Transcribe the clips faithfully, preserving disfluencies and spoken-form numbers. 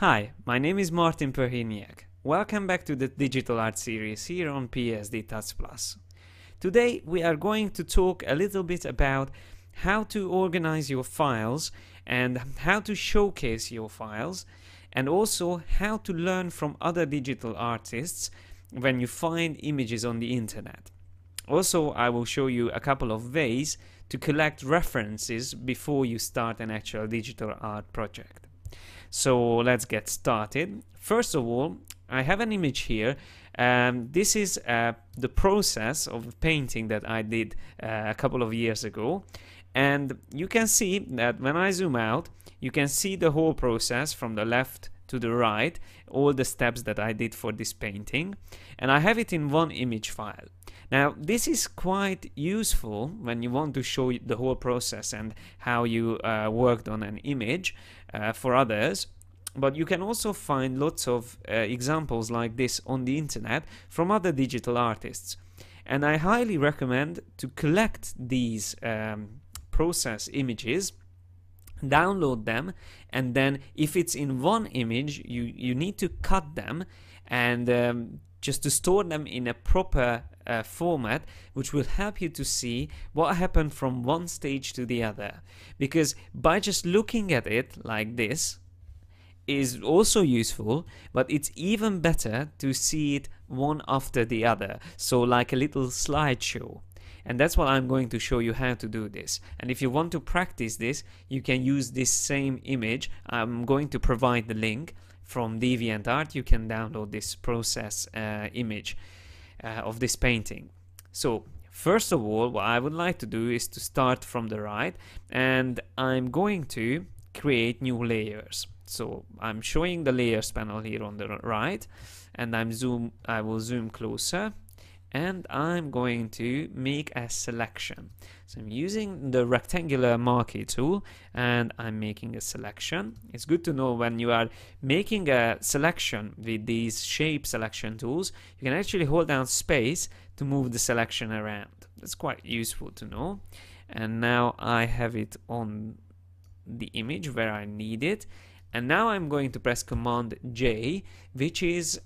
Hi, my name is Martin Perhiniak. Welcome back to the Digital Art series here on P S D Touch Plus. Today we are going to talk a little bit about how to organize your files and how to showcase your files, and also how to learn from other digital artists when you find images on the internet. Also, I will show you a couple of ways to collect references before you start an actual digital art project. So let's get started. First of all, I have an image here. Um, this is uh, the process of painting that I did uh, a couple of years ago. And you can see that when I zoom out, you can see the whole process from the left to the right, all the steps that I did for this painting. And I have it in one image file. Now, this is quite useful when you want to show the whole process and how you uh, worked on an image uh, for others. But you can also find lots of uh, examples like this on the internet from other digital artists. And I highly recommend to collect these um, process images, download them, and then if it's in one image, you, you need to cut them and um, just to store them in a proper uh, format, which will help you to see what happened from one stage to the other. Because by just looking at it like this is also useful, but it's even better to see it one after the other, so like a little slideshow. And that's what I'm going to show you how to do this. And if you want to practice this, you can use this same image. I'm going to provide the link from DeviantArt. You can download this process uh, image uh, of this painting. So first of all, what I would like to do is to start from the right, and I'm going to create new layers. So I'm showing the layers panel here on the right, and I'm zoom. I will zoom closer, and I'm going to make a selection. So I'm using the rectangular marquee tool and I'm making a selection. It's good to know when you are making a selection with these shape selection tools, you can actually hold down space to move the selection around. That's quite useful to know. And now I have it on the image where I need it. And now I'm going to press Command J, which is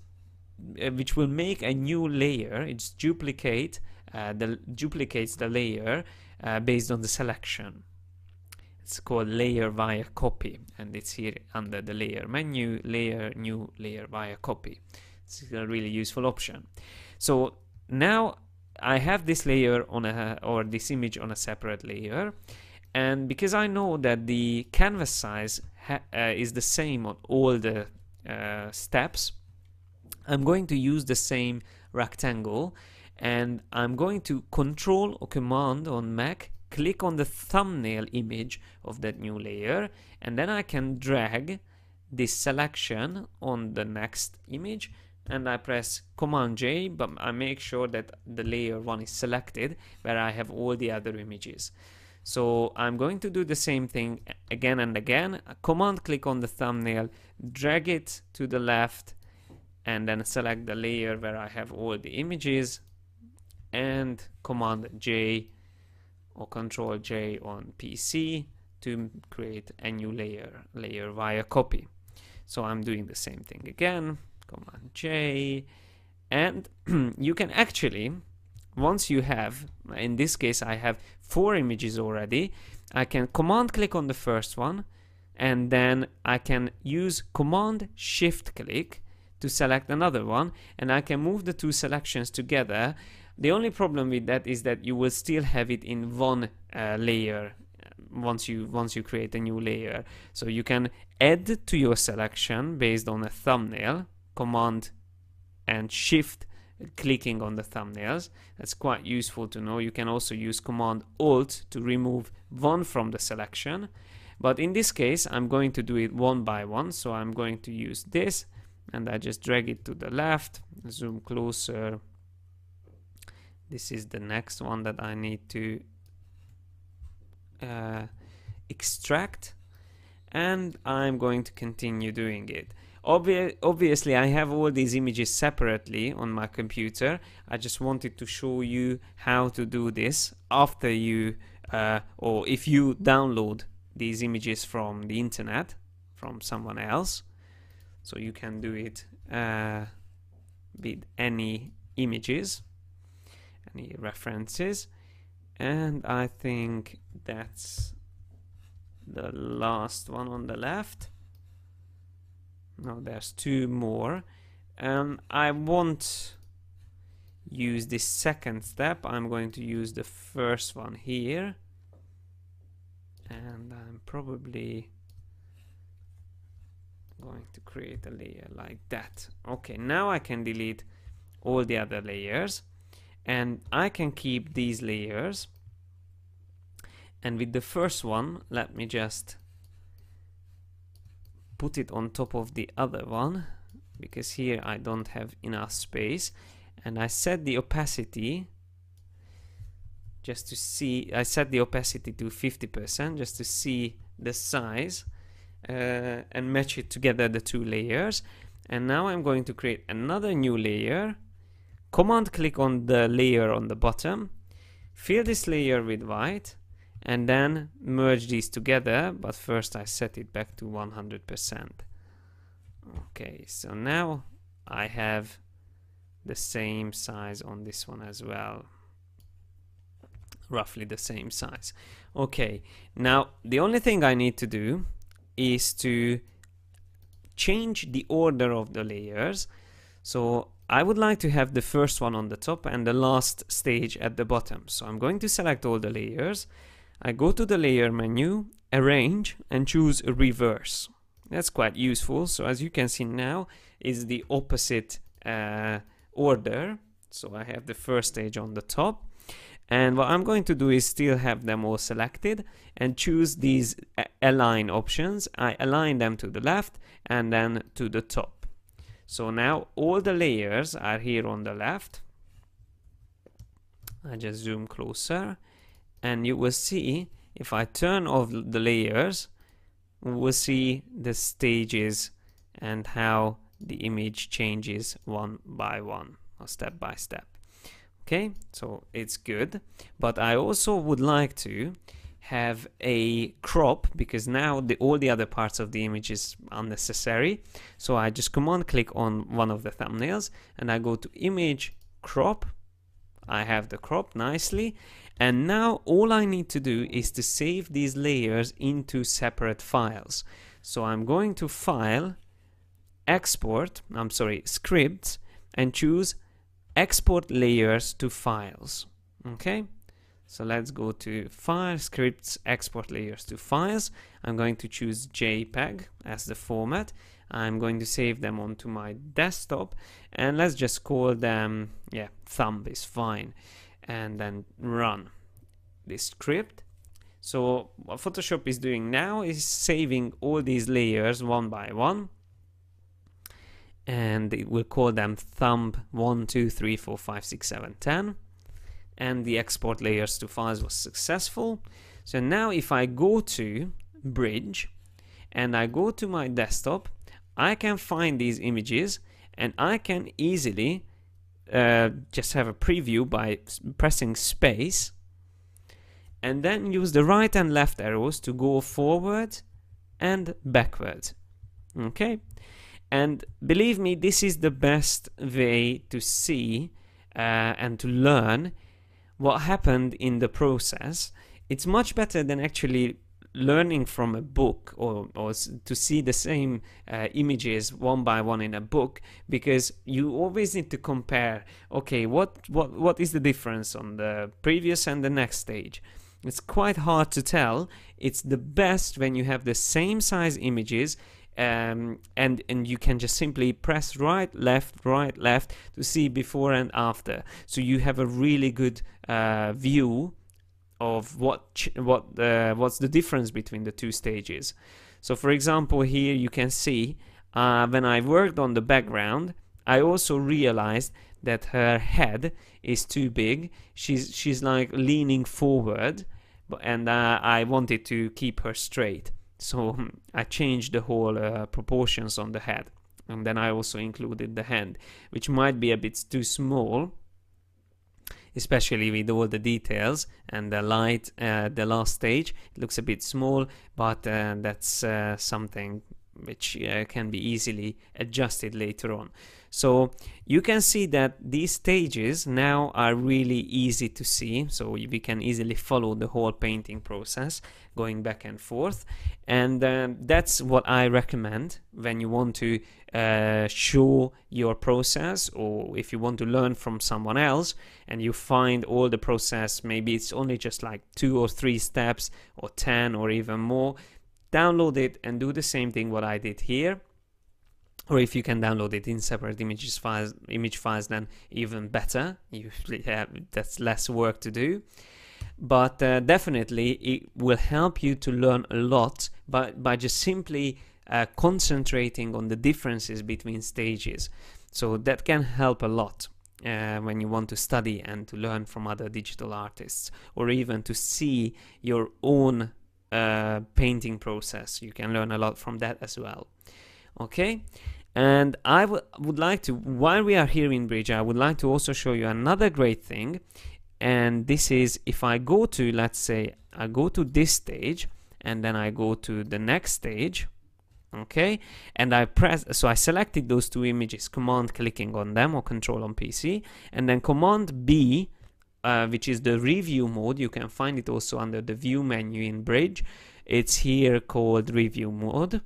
which will make a new layer. It's duplicate uh, the duplicates the layer uh, based on the selection. It's called layer via copy, and it's here under the layer menu, layer new layer via copy. It's a really useful option. So now I have this layer on a or this image on a separate layer, and because I know that the canvas size ha uh, is the same on all the uh, steps, I'm going to use the same rectangle, and I'm going to Control or Command on Mac, click on the thumbnail image of that new layer, and then I can drag this selection on the next image, and I press Command J, but I make sure that the layer one is selected where I have all the other images. So I'm going to do the same thing again and again. Command click on the thumbnail, drag it to the left, and then select the layer where I have all the images, and Command J or Control J on P C to create a new layer, layer via copy. So I'm doing the same thing again, Command J, and you can actually, once you have, in this case I have four images already, I can Command click on the first one, and then I can use Command Shift click to select another one, and I can move the two selections together. The only problem with that is that you will still have it in one uh, layer once you once you create a new layer. So you can add to your selection based on a thumbnail, Command and Shift clicking on the thumbnails. That's quite useful to know. You can also use Command Alt to remove one from the selection, but in this case I'm going to do it one by one. So I'm going to use this, and I just drag it to the left, zoom closer. This is the next one that I need to uh, extract, and I'm going to continue doing it. Obvi- obviously I have all these images separately on my computer. I just wanted to show you how to do this after you uh, or if you download these images from the internet from someone else. So you can do it uh, with any images, any references. And I think that's the last one on the left. No, there's two more. Um, I won't use this second step. I'm going to use the first one here. And I'm probably going to create a layer like that. Okay, now I can delete all the other layers. And I can keep these layers. And with the first one, let me just put it on top of the other one, because here I don't have enough space. And I set the opacity just to see, I set the opacity to fifty percent just to see the size uh, and match it together, the two layers. And now I'm going to create another new layer. Command click on the layer on the bottom, fill this layer with white, and then merge these together, but first I set it back to one hundred percent. Okay, so now I have the same size on this one as well. Roughly the same size. Okay, now the only thing I need to do is to change the order of the layers. So I would like to have the first one on the top and the last stage at the bottom. So I'm going to select all the layers. I go to the layer menu, arrange, and choose reverse. That's quite useful. So as you can see now, is the opposite uh, order. So I have the first stage on the top. And what I'm going to do is still have them all selected and choose these align options. I align them to the left and then to the top. So now all the layers are here on the left. I just zoom closer. And you will see, if I turn off the layers, we'll see the stages and how the image changes one by one or step by step. Okay, so it's good. But I also would like to have a crop, because now the, all the other parts of the image is unnecessary. So I just command click on one of the thumbnails and I go to image, crop. I have the crop nicely. And now all I need to do is to save these layers into separate files. So I'm going to file, export, I'm sorry, scripts, and choose export layers to files. Okay, so let's go to file, scripts, export layers to files. I'm going to choose JPEG as the format. I'm going to save them onto my desktop, and let's just call them, yeah, thumb is fine. And then run this script. So what Photoshop is doing now is saving all these layers one by one, and it will call them thumb one, two, three, four, five, six, seven, ten, and the export layers to files was successful. So now if I go to Bridge and I go to my desktop, I can find these images and I can easily Uh, just have a preview by pressing space, and then use the right and left arrows to go forward and backward. Okay, and believe me, this is the best way to see uh, and to learn what happened in the process. It's much better than actually learning from a book, or, or to see the same uh, images one by one in a book, because you always need to compare, okay, what, what, what is the difference on the previous and the next stage? It's quite hard to tell. It's the best when you have the same size images, um, and, and you can just simply press right, left, right, left to see before and after. So you have a really good uh, view of what ch what uh, what's the difference between the two stages. So for example, here you can see uh, when I worked on the background, I also realized that her head is too big. She's she's like leaning forward, but, and uh, I wanted to keep her straight. So I changed the whole uh, proportions on the head, and then I also included the hand, which might be a bit too small, especially with all the details and the light. Uh, the last stage, it looks a bit small, but uh, that's uh, something which uh, can be easily adjusted later on. So you can see that these stages now are really easy to see, so we can easily follow the whole painting process going back and forth. And um, that's what I recommend when you want to uh, show your process, or if you want to learn from someone else and you find all the process, maybe it's only just like two or three steps or ten or even more. Download it and do the same thing what I did here, or if you can download it in separate images files, image files, then even better. You have, that's less work to do, but uh, definitely it will help you to learn a lot by, by just simply uh, concentrating on the differences between stages. So that can help a lot uh, when you want to study and to learn from other digital artists, or even to see your own Uh, painting process. You can learn a lot from that as well. Okay, and I would like to, while we are here in Bridge, I would like to also show you another great thing, and this is if I go to, let's say I go to this stage and then I go to the next stage, okay, and I press, so I selected those two images, command clicking on them or control on P C, and then command B, Uh, which is the review mode. You can find it also under the view menu in Bridge. It's here called review mode.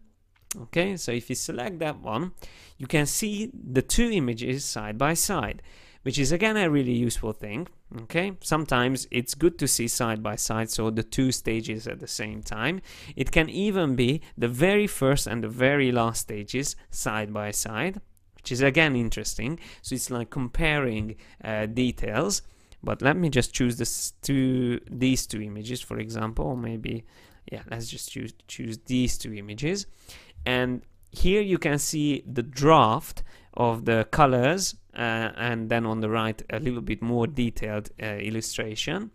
Okay, so if you select that one, you can see the two images side by side, which is again a really useful thing. Okay, sometimes it's good to see side by side, so the two stages at the same time. It can even be the very first and the very last stages side by side, which is again interesting. So it's like comparing uh, details. But let me just choose this two, these two images, for example, or maybe, yeah, let's just choose, choose these two images. And here you can see the draft of the colors, uh, and then on the right, a little bit more detailed uh, illustration.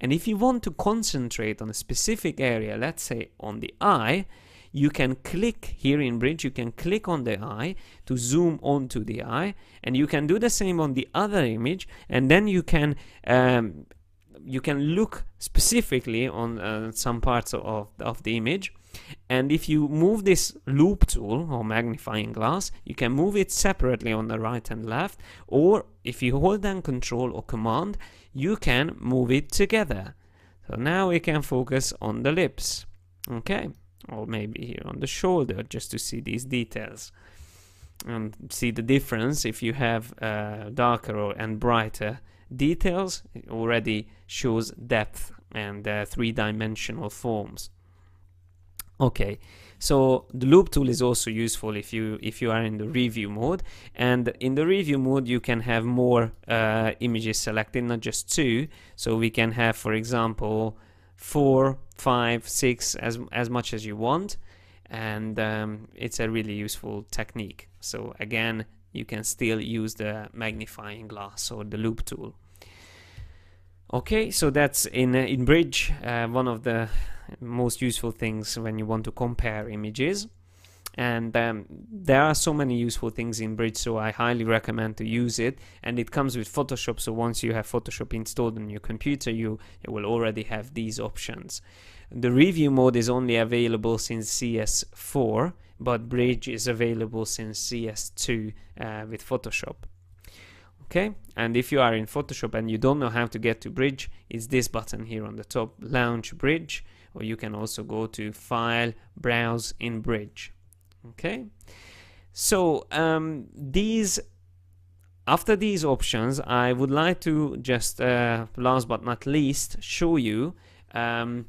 And if you want to concentrate on a specific area, let's say on the eye, you can click here in Bridge, you can click on the eye to zoom onto the eye, and you can do the same on the other image, and then you can um, you can look specifically on uh, some parts of, of the image. And if you move this loop tool or magnifying glass, you can move it separately on the right and left, or if you hold down control or command, you can move it together. So now we can focus on the lips, okay? Or maybe here on the shoulder, just to see these details and see the difference. If you have uh, darker or, and brighter details, it already shows depth and uh, three-dimensional forms. Okay, so the loop tool is also useful if you if you are in the review mode, and in the review mode you can have more uh, images selected, not just two. So we can have, for example, four, five, six, as as much as you want, and um, it's a really useful technique. So again, you can still use the magnifying glass or the loop tool. Okay, so that's in uh, in Bridge uh, one of the most useful things when you want to compare images. And um, there are so many useful things in Bridge, so I highly recommend to use it. And it comes with Photoshop, so once you have Photoshop installed on your computer, you, you will already have these options. The review mode is only available since C S four, but Bridge is available since C S two uh, with Photoshop. Okay, and if you are in Photoshop and you don't know how to get to Bridge, it's this button here on the top, Launch Bridge, or you can also go to File, Browse in Bridge. Okay, so um, these, after these options, I would like to just, uh, last but not least, show you um,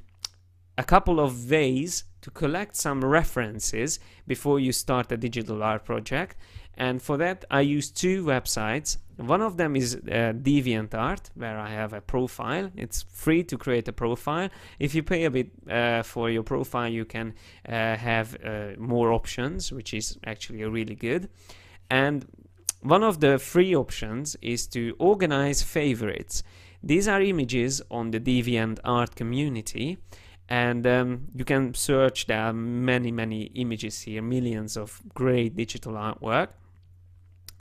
a couple of ways to collect some references before you start a digital art project. And for that, I use two websites. One of them is uh, DeviantArt, where I have a profile. It's free to create a profile. If you pay a bit uh, for your profile, you can uh, have uh, more options, which is actually really good. And one of the free options is to organize favorites. These are images on the DeviantArt community. And um, you can search, there are many, many images here, millions of great digital artwork,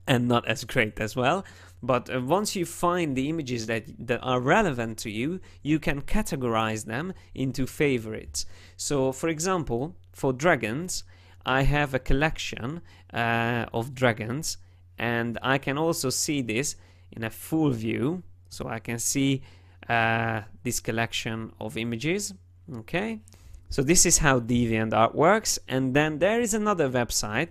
and not as great as well. But uh, once you find the images that, that are relevant to you, you can categorize them into favorites. So, for example, for dragons, I have a collection uh, of dragons, and I can also see this in a full view, so I can see uh, this collection of images. Okay, so this is how DeviantArt works. And then there is another website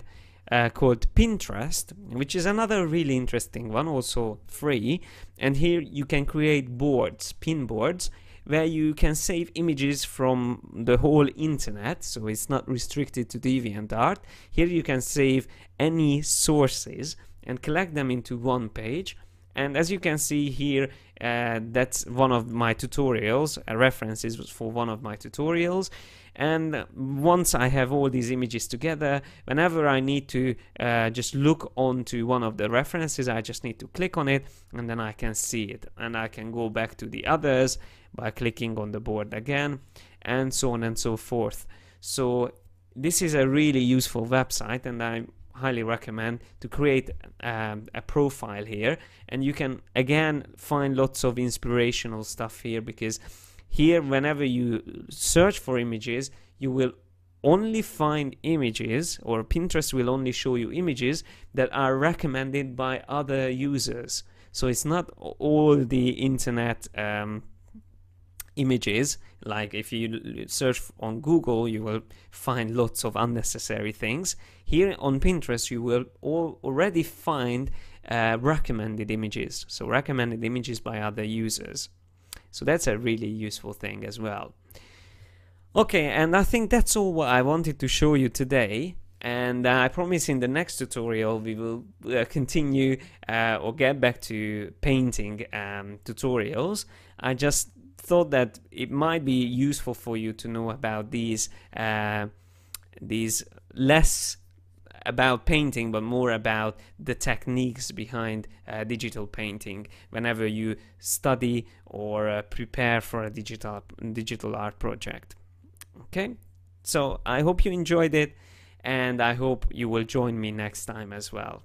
uh, called Pinterest, which is another really interesting one, also free, and here you can create boards, pin boards, where you can save images from the whole internet, so it's not restricted to DeviantArt. Here you can save any sources and collect them into one page. And as you can see here, uh, that's one of my tutorials, a reference is for one of my tutorials. And once I have all these images together, whenever I need to uh, just look onto one of the references, I just need to click on it, and then I can see it. And I can go back to the others by clicking on the board again, and so on and so forth. So this is a really useful website, and I highly recommend to create um, a profile here. And you can again find lots of inspirational stuff here, because here whenever you search for images, you will only find images, or Pinterest will only show you images that are recommended by other users. So it's not all the internet um, images. Like if you search on Google, you will find lots of unnecessary things. Here on Pinterest, you will all already find uh, recommended images, so recommended images by other users. So that's a really useful thing as well. Okay, and I think that's all what I wanted to show you today. And uh, I promise in the next tutorial we will uh, continue uh, or get back to painting um, tutorials. I just thought that it might be useful for you to know about these uh, these less about painting but more about the techniques behind uh, digital painting whenever you study or uh, prepare for a digital digital art project. Okay, so I hope you enjoyed it, and I hope you will join me next time as well.